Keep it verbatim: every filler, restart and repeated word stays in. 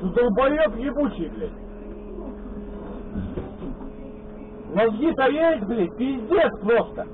Ты долбоеб ебучий, блядь. Мозги-то есть, блядь, пиздец просто.